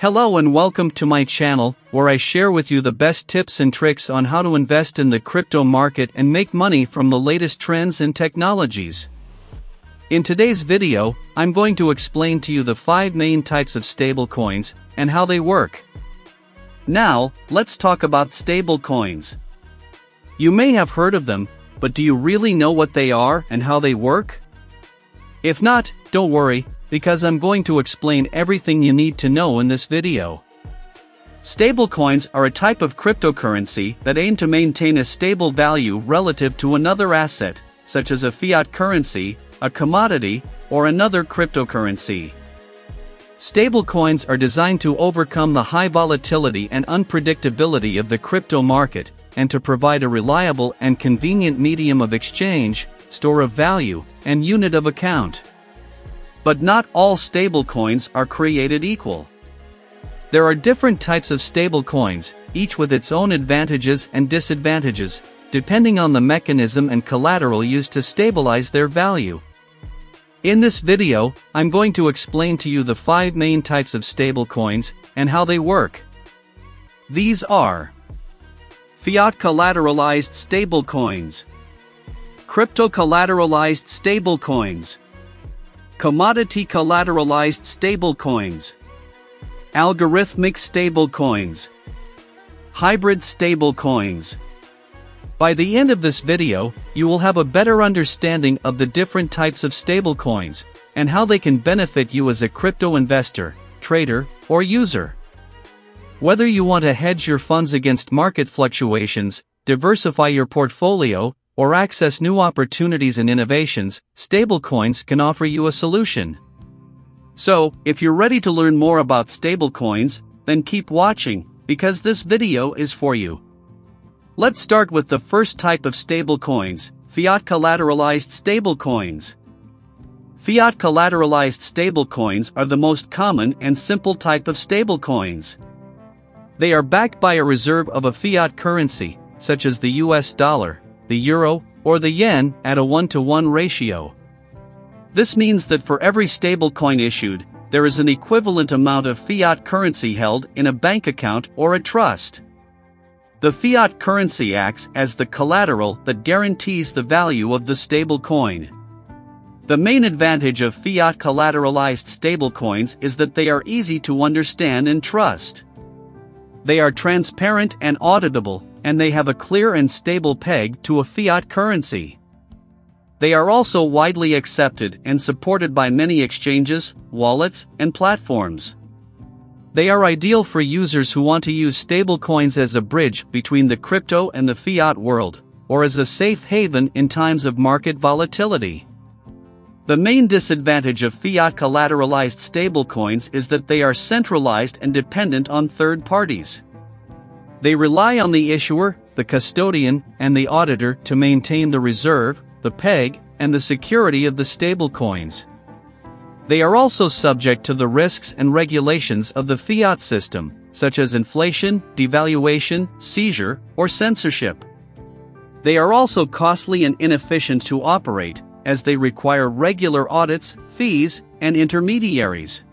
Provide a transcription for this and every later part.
Hello and welcome to my channel, where I share with you the best tips and tricks on how to invest in the crypto market and make money from the latest trends and technologies. In today's video, I'm going to explain to you the 5 main types of stablecoins and how they work. Now, let's talk about stablecoins. You may have heard of them, but do you really know what they are and how they work? If not, don't worry, because I'm going to explain everything you need to know in this video. Stablecoins are a type of cryptocurrency that aim to maintain a stable value relative to another asset, such as a fiat currency, a commodity, or another cryptocurrency. Stablecoins are designed to overcome the high volatility and unpredictability of the crypto market, and to provide a reliable and convenient medium of exchange, store of value, and unit of account. But not all stablecoins are created equal. There are different types of stablecoins, each with its own advantages and disadvantages, depending on the mechanism and collateral used to stabilize their value. In this video, I'm going to explain to you the 5 main types of stablecoins and how they work. These are fiat collateralized stablecoins, crypto collateralized stablecoins, commodity collateralized stablecoins, algorithmic stablecoins, hybrid stablecoins. By the end of this video, you will have a better understanding of the different types of stablecoins and how they can benefit you as a crypto investor, trader, or user. Whether you want to hedge your funds against market fluctuations, diversify your portfolio, or access new opportunities and innovations, stablecoins can offer you a solution. So, if you're ready to learn more about stablecoins, then keep watching, because this video is for you. Let's start with the first type of stablecoins, fiat collateralized stablecoins. Fiat collateralized stablecoins are the most common and simple type of stablecoins. They are backed by a reserve of a fiat currency, such as the US dollar, the euro, or the yen, at a 1-to-1 ratio. This means that for every stablecoin issued, there is an equivalent amount of fiat currency held in a bank account or a trust. The fiat currency acts as the collateral that guarantees the value of the stablecoin. The main advantage of fiat collateralized stablecoins is that they are easy to understand and trust. They are transparent and auditable, and they have a clear and stable peg to a fiat currency. They are also widely accepted and supported by many exchanges, wallets, and platforms. They are ideal for users who want to use stablecoins as a bridge between the crypto and the fiat world, or as a safe haven in times of market volatility. The main disadvantage of fiat collateralized stablecoins is that they are centralized and dependent on third parties. They rely on the issuer, the custodian, and the auditor to maintain the reserve, the peg, and the security of the stablecoins. They are also subject to the risks and regulations of the fiat system, such as inflation, devaluation, seizure, or censorship. They are also costly and inefficient to operate, as they require regular audits, fees, and intermediaries.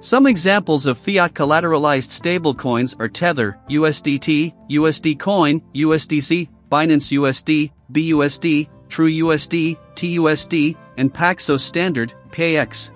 Some examples of fiat collateralized stablecoins are Tether, USDT, USD Coin, USDC, Binance USD, BUSD, True USD, TUSD, and Paxos Standard, PAX.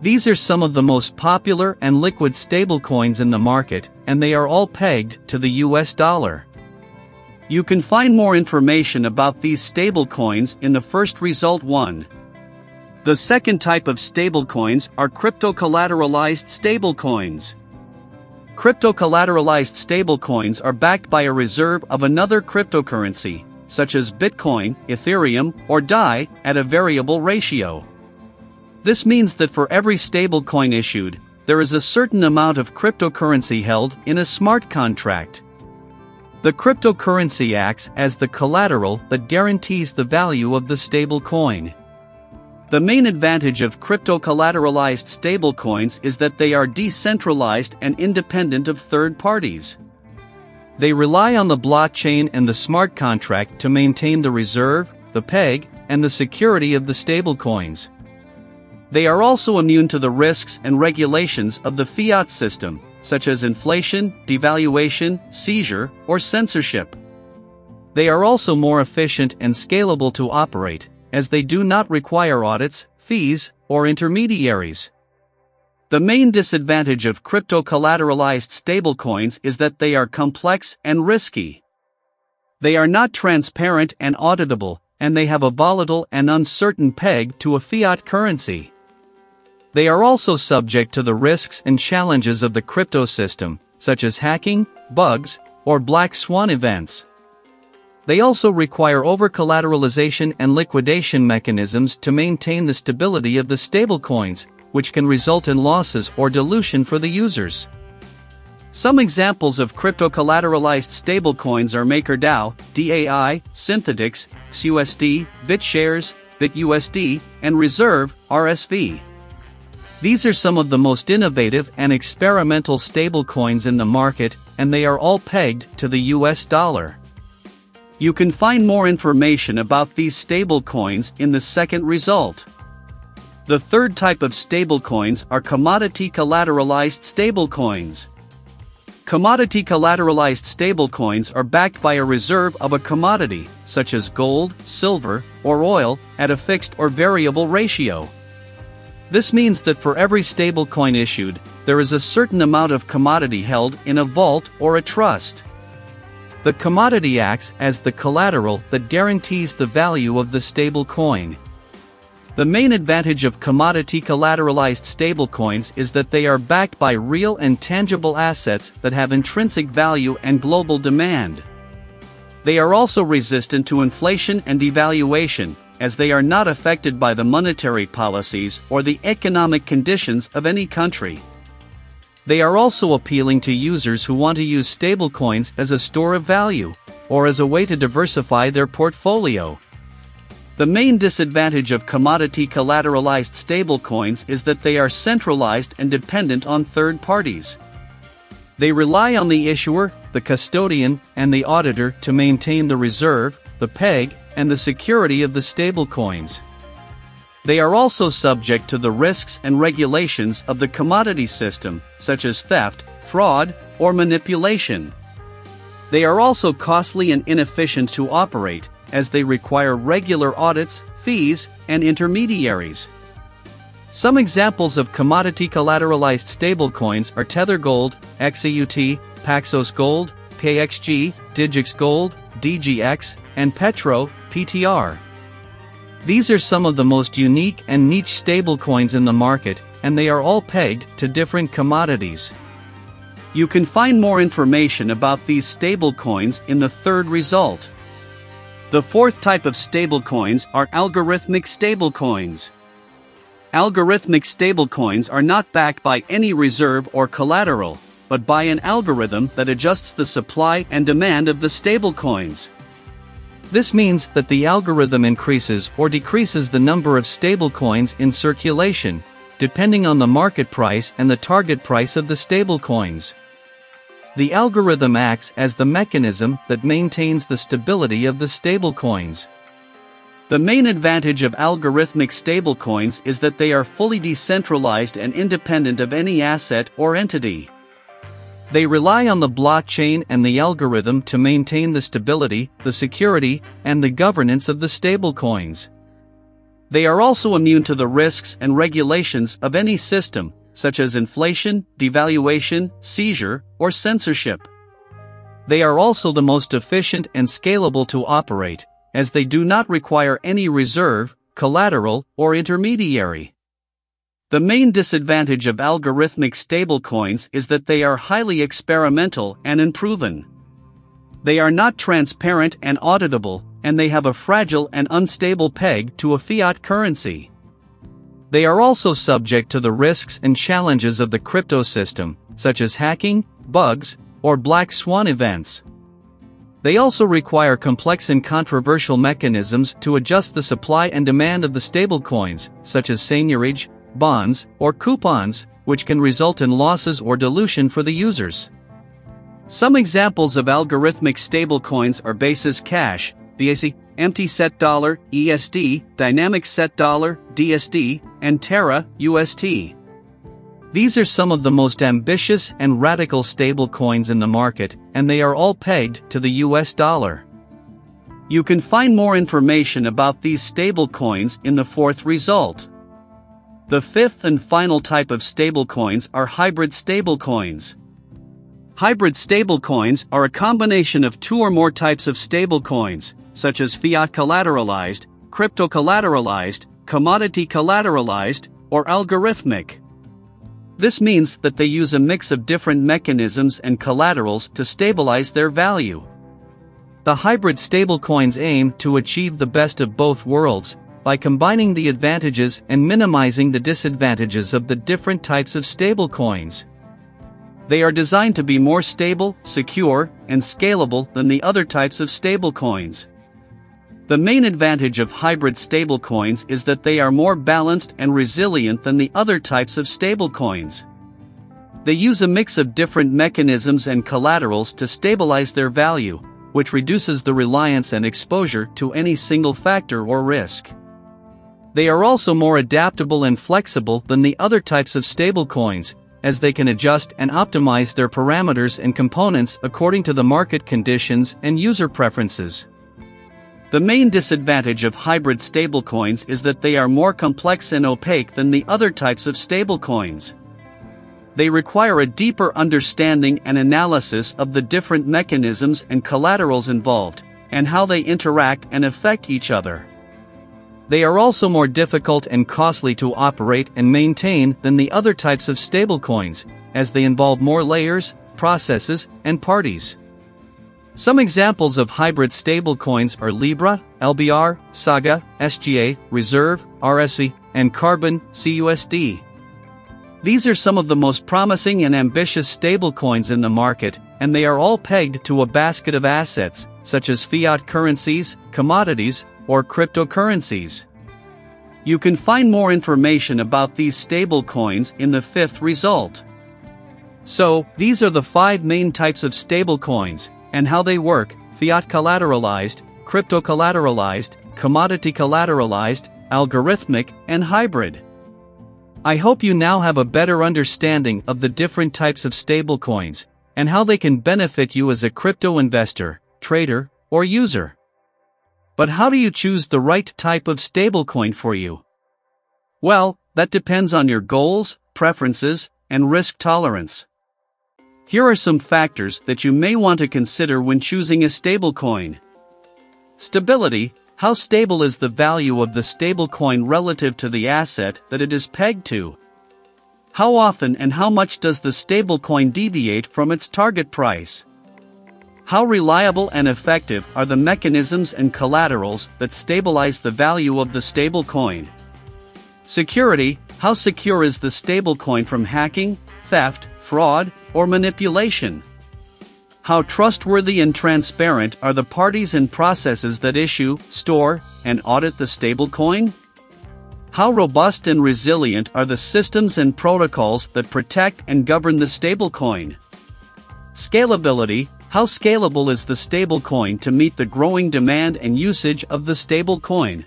These are some of the most popular and liquid stablecoins in the market, and they are all pegged to the US dollar. You can find more information about these stablecoins in the first result 1. The second type of stablecoins are crypto-collateralized stablecoins. Crypto-collateralized stablecoins are backed by a reserve of another cryptocurrency, such as Bitcoin, Ethereum, or DAI, at a variable ratio. This means that for every stablecoin issued, there is a certain amount of cryptocurrency held in a smart contract. The cryptocurrency acts as the collateral that guarantees the value of the stablecoin. The main advantage of crypto-collateralized stablecoins is that they are decentralized and independent of third parties. They rely on the blockchain and the smart contract to maintain the reserve, the peg, and the security of the stablecoins. They are also immune to the risks and regulations of the fiat system, such as inflation, devaluation, seizure, or censorship. They are also more efficient and scalable to operate, as they do not require audits, fees, or intermediaries. The main disadvantage of crypto-collateralized stablecoins is that they are complex and risky. They are not transparent and auditable, and they have a volatile and uncertain peg to a fiat currency. They are also subject to the risks and challenges of the crypto system, such as hacking, bugs, or black swan events. They also require over-collateralization and liquidation mechanisms to maintain the stability of the stablecoins, which can result in losses or dilution for the users. Some examples of crypto-collateralized stablecoins are MakerDAO, DAI, Synthetix, XUSD, BitShares, BitUSD, and Reserve, RSV. These are some of the most innovative and experimental stablecoins in the market, and they are all pegged to the US dollar. You can find more information about these stablecoins in the second result. The third type of stablecoins are commodity collateralized stablecoins. Commodity collateralized stablecoins are backed by a reserve of a commodity, such as gold, silver, or oil, at a fixed or variable ratio. This means that for every stablecoin issued, there is a certain amount of commodity held in a vault or a trust. The commodity acts as the collateral that guarantees the value of the stablecoin. The main advantage of commodity collateralized stablecoins is that they are backed by real and tangible assets that have intrinsic value and global demand. They are also resistant to inflation and devaluation, as they are not affected by the monetary policies or the economic conditions of any country. They are also appealing to users who want to use stablecoins as a store of value, or as a way to diversify their portfolio. The main disadvantage of commodity collateralized stablecoins is that they are centralized and dependent on third parties. They rely on the issuer, the custodian, and the auditor to maintain the reserve, the peg, and the security of the stablecoins. They are also subject to the risks and regulations of the commodity system, such as theft, fraud, or manipulation. They are also costly and inefficient to operate, as they require regular audits, fees, and intermediaries. Some examples of commodity collateralized stablecoins are Tether Gold, XAUT, Paxos Gold, KXG, Digix Gold, DGX, and Petro, PTR. These are some of the most unique and niche stablecoins in the market, and they are all pegged to different commodities. You can find more information about these stablecoins in the third result. The fourth type of stablecoins are algorithmic stablecoins. Algorithmic stablecoins are not backed by any reserve or collateral, but by an algorithm that adjusts the supply and demand of the stablecoins. This means that the algorithm increases or decreases the number of stablecoins in circulation, depending on the market price and the target price of the stablecoins. The algorithm acts as the mechanism that maintains the stability of the stablecoins. The main advantage of algorithmic stablecoins is that they are fully decentralized and independent of any asset or entity. They rely on the blockchain and the algorithm to maintain the stability, the security, and the governance of the stablecoins. They are also immune to the risks and regulations of any system, such as inflation, devaluation, seizure, or censorship. They are also the most efficient and scalable to operate, as they do not require any reserve, collateral, or intermediary. The main disadvantage of algorithmic stablecoins is that they are highly experimental and unproven. They are not transparent and auditable, and they have a fragile and unstable peg to a fiat currency. They are also subject to the risks and challenges of the crypto system, such as hacking, bugs, or black swan events. They also require complex and controversial mechanisms to adjust the supply and demand of the stablecoins, such as seigniorage, bonds, or coupons, which can result in losses or dilution for the users. Some examples of algorithmic stablecoins are Basis Cash, BAC, empty set dollar, ESD, dynamic set dollar, DSD, and Terra, UST. These are some of the most ambitious and radical stablecoins in the market, and they are all pegged to the US dollar. You can find more information about these stablecoins in the fourth result. The fifth and final type of stablecoins are hybrid stablecoins. Hybrid stablecoins are a combination of two or more types of stablecoins, such as fiat collateralized, crypto collateralized, commodity collateralized, or algorithmic. This means that they use a mix of different mechanisms and collaterals to stabilize their value. The hybrid stablecoins aim to achieve the best of both worlds by combining the advantages and minimizing the disadvantages of the different types of stablecoins. They are designed to be more stable, secure, and scalable than the other types of stablecoins. The main advantage of hybrid stablecoins is that they are more balanced and resilient than the other types of stablecoins. They use a mix of different mechanisms and collaterals to stabilize their value, which reduces the reliance and exposure to any single factor or risk. They are also more adaptable and flexible than the other types of stablecoins, as they can adjust and optimize their parameters and components according to the market conditions and user preferences. The main disadvantage of hybrid stablecoins is that they are more complex and opaque than the other types of stablecoins. They require a deeper understanding and analysis of the different mechanisms and collaterals involved, and how they interact and affect each other. They are also more difficult and costly to operate and maintain than the other types of stablecoins, as they involve more layers, processes, and parties. Some examples of hybrid stablecoins are Libra, LBR, Saga, SGA, Reserve, RSV, and Carbon, CUSD. These are some of the most promising and ambitious stablecoins in the market, and they are all pegged to a basket of assets, such as fiat currencies, commodities, or cryptocurrencies. You can find more information about these stablecoins in the fifth result. So, these are the five main types of stablecoins, and how they work: fiat collateralized, crypto collateralized, commodity collateralized, algorithmic, and hybrid. I hope you now have a better understanding of the different types of stablecoins, and how they can benefit you as a crypto investor, trader, or user. But how do you choose the right type of stablecoin for you? Well, that depends on your goals, preferences, and risk tolerance. Here are some factors that you may want to consider when choosing a stablecoin. Stability. How stable is the value of the stablecoin relative to the asset that it is pegged to? How often and how much does the stablecoin deviate from its target price? How reliable and effective are the mechanisms and collaterals that stabilize the value of the stablecoin? Security. How secure is the stablecoin from hacking, theft, fraud, or manipulation? How trustworthy and transparent are the parties and processes that issue, store, and audit the stablecoin? How robust and resilient are the systems and protocols that protect and govern the stablecoin? Scalability. How scalable is the stablecoin to meet the growing demand and usage of the stablecoin?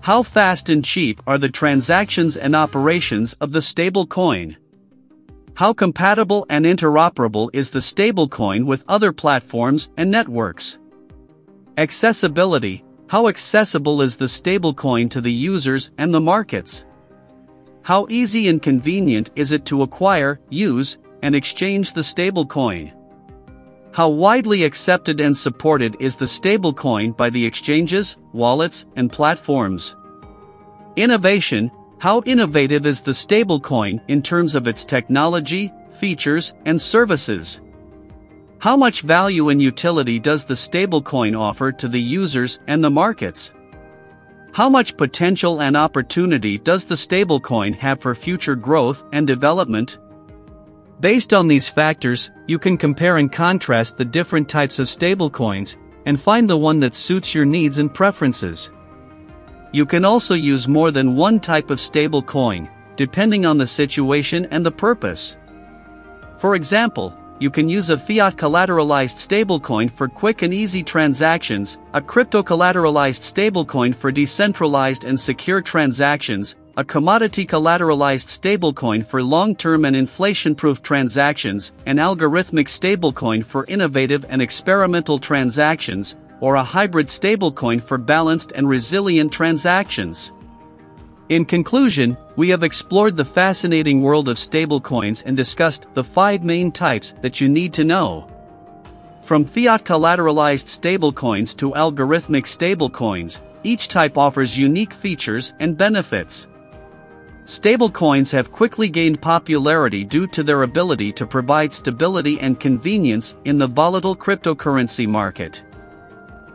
How fast and cheap are the transactions and operations of the stablecoin? How compatible and interoperable is the stablecoin with other platforms and networks? Accessibility. How accessible is the stablecoin to the users and the markets? How easy and convenient is it to acquire, use, and exchange the stablecoin? How widely accepted and supported is the stablecoin by the exchanges, wallets, and platforms? Innovation. How innovative is the stablecoin in terms of its technology, features, and services? How much value and utility does the stablecoin offer to the users and the markets? How much potential and opportunity does the stablecoin have for future growth and development? Based on these factors, you can compare and contrast the different types of stablecoins and find the one that suits your needs and preferences. You can also use more than one type of stablecoin, depending on the situation and the purpose. For example, you can use a fiat collateralized stablecoin for quick and easy transactions, a crypto collateralized stablecoin for decentralized and secure transactions, a commodity collateralized stablecoin for long-term and inflation-proof transactions, an algorithmic stablecoin for innovative and experimental transactions, or a hybrid stablecoin for balanced and resilient transactions. In conclusion, we have explored the fascinating world of stablecoins and discussed the 5 main types that you need to know. From fiat collateralized stablecoins to algorithmic stablecoins, each type offers unique features and benefits. Stablecoins have quickly gained popularity due to their ability to provide stability and convenience in the volatile cryptocurrency market.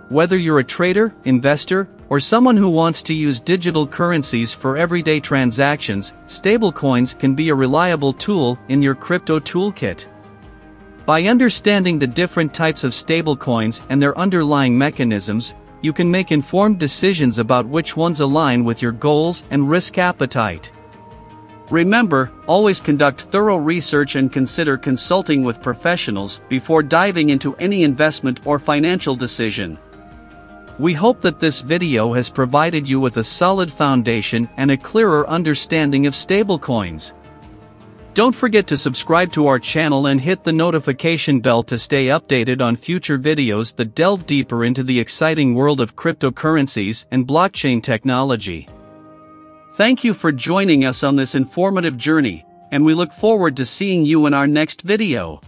Whether you're a trader, investor, or someone who wants to use digital currencies for everyday transactions, stablecoins can be a reliable tool in your crypto toolkit. By understanding the different types of stablecoins and their underlying mechanisms, you can make informed decisions about which ones align with your goals and risk appetite. Remember, always conduct thorough research and consider consulting with professionals before diving into any investment or financial decision. We hope that this video has provided you with a solid foundation and a clearer understanding of stablecoins. Don't forget to subscribe to our channel and hit the notification bell to stay updated on future videos that delve deeper into the exciting world of cryptocurrencies and blockchain technology. Thank you for joining us on this informative journey, and we look forward to seeing you in our next video.